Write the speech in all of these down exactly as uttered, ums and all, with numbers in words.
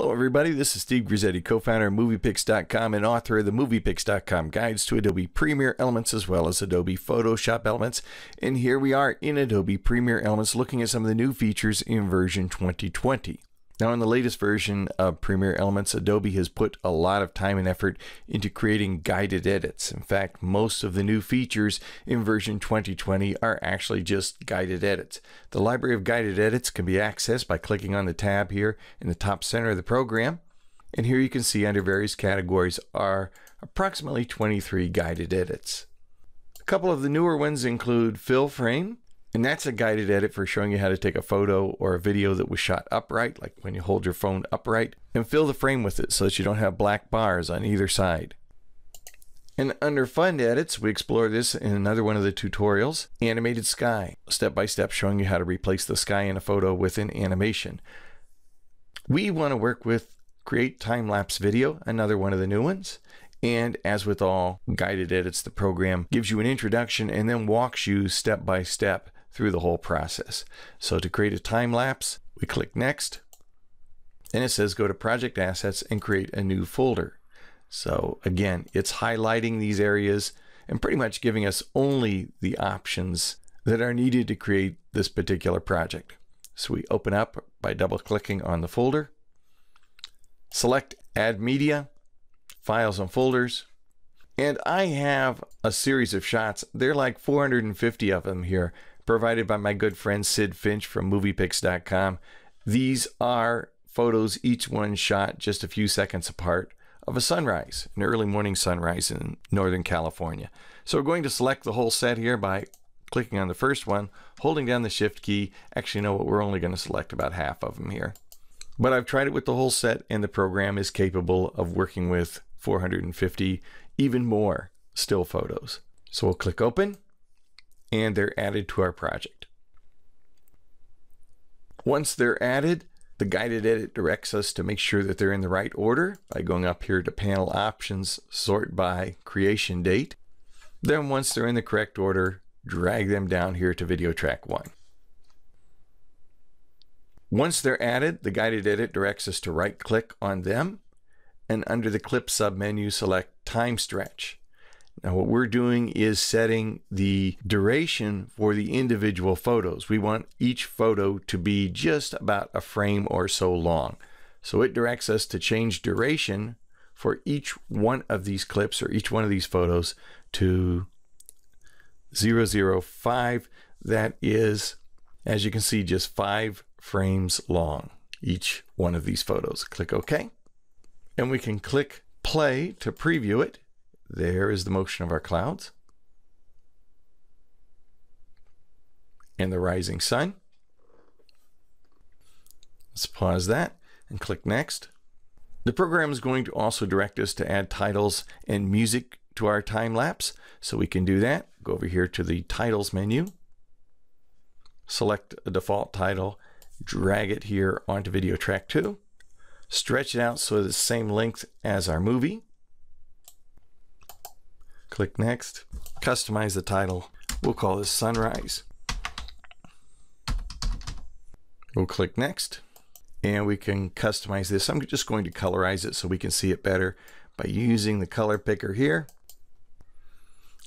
Hello everybody, this is Steve Grisetti, co-founder of Muvipix dot com and author of the Muvipix dot com Guides to Adobe Premiere Elements as well as Adobe Photoshop Elements. And here we are in Adobe Premiere Elements looking at some of the new features in version twenty twenty. Now in the latest version of Premiere Elements, Adobe has put a lot of time and effort into creating guided edits. In fact, most of the new features in version twenty twenty are actually just guided edits. The library of guided edits can be accessed by clicking on the tab here in the top center of the program. And here you can see under various categories are approximately twenty-three guided edits. A couple of the newer ones include Fill Frame. And that's a guided edit for showing you how to take a photo or a video that was shot upright, like when you hold your phone upright, and fill the frame with it so that you don't have black bars on either side. And under Fun Edits, we explore this in another one of the tutorials, Animated Sky, step-by-step showing you how to replace the sky in a photo with an animation. We want to work with Create Time-Lapse Video, another one of the new ones. And as with all guided edits, the program gives you an introduction and then walks you step-by-step through the whole process. So to create a time lapse, we click Next, and it says go to Project Assets and create a new folder. So again, it's highlighting these areas and pretty much giving us only the options that are needed to create this particular project. So we open up by double-clicking on the folder, select Add Media, Files and Folders. And I have a series of shots. They're like four hundred fifty of them here, provided by my good friend Sid Finch from Muvipix dot com. These are photos, each one shot just a few seconds apart, of a sunrise, an early morning sunrise in Northern California. So we're going to select the whole set here by clicking on the first one, holding down the Shift key. Actually, you know what? We're only going to select about half of them here. But I've tried it with the whole set, and the program is capable of working with four hundred fifty, even more still photos. So we'll click Open, and they're added to our project. Once they're added, the guided edit directs us to make sure that they're in the right order by going up here to Panel Options, Sort by Creation Date. Then once they're in the correct order, drag them down here to Video Track one. Once they're added, the guided edit directs us to right-click on them, and under the Clip submenu, select Time Stretch. Now what we're doing is setting the duration for the individual photos. We want each photo to be just about a frame or so long. So it directs us to change duration for each one of these clips or each one of these photos to zero zero five. That is, as you can see, just five frames long, each one of these photos. Click OK. And we can click play to preview it. There is the motion of our clouds and the rising sun. Let's pause that and click Next. The program is going to also direct us to add titles and music to our time lapse. So we can do that. Go over here to the Titles menu, select a default title, drag it here onto Video Track two, stretch it out so it's the same length as our movie. Click Next, customize the title. We'll call this Sunrise. We'll click Next, and we can customize this. I'm just going to colorize it so we can see it better by using the color picker here.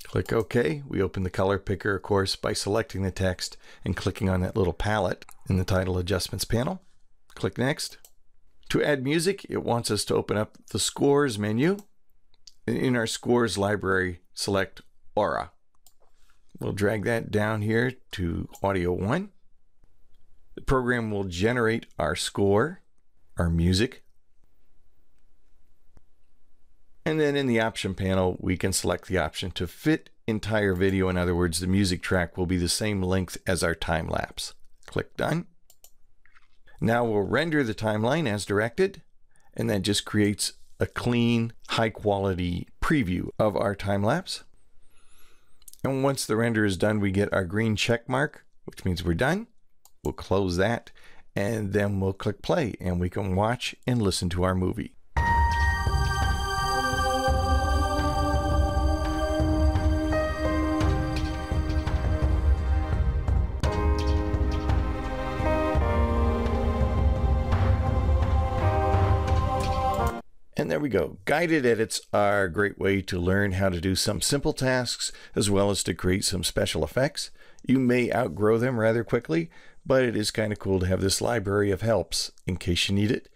Click OK. We open the color picker, of course, by selecting the text and clicking on that little palette in the title adjustments panel. Click Next. To add music, it wants us to open up the Scores menu. In our Scores library, select Aura. We'll drag that down here to Audio one. The program will generate our score, our music. And then in the option panel, we can select the option to fit entire video. In other words, the music track will be the same length as our time lapse. Click Done. Now we'll render the timeline as directed, and that just creates a clean, high quality preview of our time lapse. And once the render is done, we get our green check mark, which means we're done. We'll close that, and then we'll click play, and we can watch and listen to our movie. And there we go. Guided edits are a great way to learn how to do some simple tasks as well as to create some special effects. You may outgrow them rather quickly, but it is kind of cool to have this library of helps in case you need it.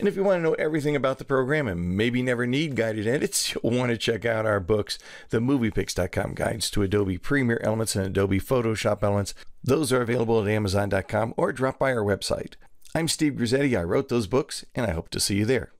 And if you want to know everything about the program and maybe never need guided edits, you'll want to check out our books, the Muvipix dot com guides to Adobe Premiere Elements and Adobe Photoshop Elements. Those are available at Amazon dot com or drop by our website. I'm Steve Grisetti. I wrote those books, and I hope to see you there.